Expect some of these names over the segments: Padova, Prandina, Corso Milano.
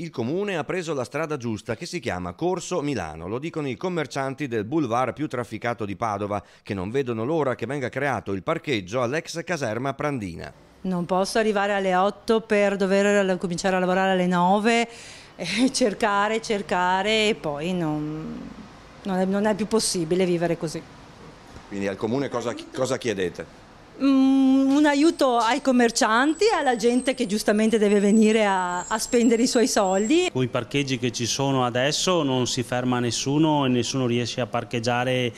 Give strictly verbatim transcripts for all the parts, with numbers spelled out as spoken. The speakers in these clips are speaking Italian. Il comune ha preso la strada giusta che si chiama Corso Milano, lo dicono i commercianti del boulevard più trafficato di Padova, che non vedono l'ora che venga creato il parcheggio all'ex caserma Prandina. Non posso arrivare alle otto per dover cominciare a lavorare alle nove, eh, cercare, cercare e poi non, non, è, non è più possibile vivere così. Quindi al comune cosa, cosa chiedete? Un aiuto ai commercianti, alla gente che giustamente deve venire a, a spendere i suoi soldi. Con i parcheggi che ci sono adesso non si ferma nessuno e nessuno riesce a parcheggiare eh,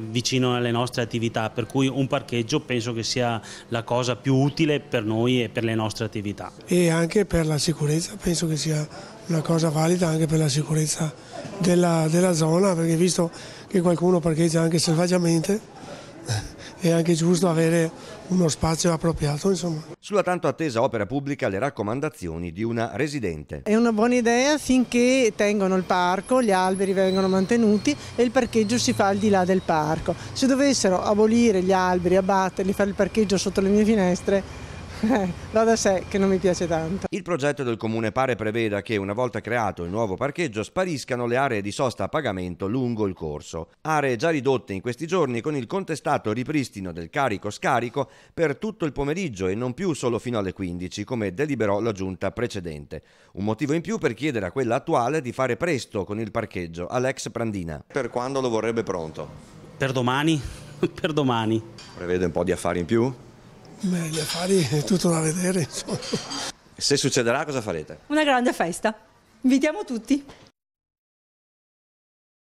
vicino alle nostre attività, per cui un parcheggio penso che sia la cosa più utile per noi e per le nostre attività. E anche per la sicurezza, penso che sia una cosa valida anche per la sicurezza della, della zona, perché visto che qualcuno parcheggia anche selvaggiamente, è anche giusto avere uno spazio appropriato, insomma. Sulla tanto attesa opera pubblica le raccomandazioni di una residente. È una buona idea finché tengono il parco, gli alberi vengono mantenuti e il parcheggio si fa al di là del parco. Se dovessero abolire gli alberi, abbatterli, fare il parcheggio sotto le mie finestre, va da sé che non mi piace tanto. Il progetto del comune pare preveda che una volta creato il nuovo parcheggio spariscano le aree di sosta a pagamento lungo il corso, aree già ridotte in questi giorni con il contestato ripristino del carico-scarico per tutto il pomeriggio e non più solo fino alle quindici come deliberò la giunta precedente. Un motivo in più per chiedere a quella attuale di fare presto con il parcheggio all'ex Prandina. Per quando lo vorrebbe pronto? Per domani, per domani. Prevede un po' di affari in più? Beh, gli affari è tutto da vedere, insomma. Se succederà, cosa farete? Una grande festa. Invitiamo tutti.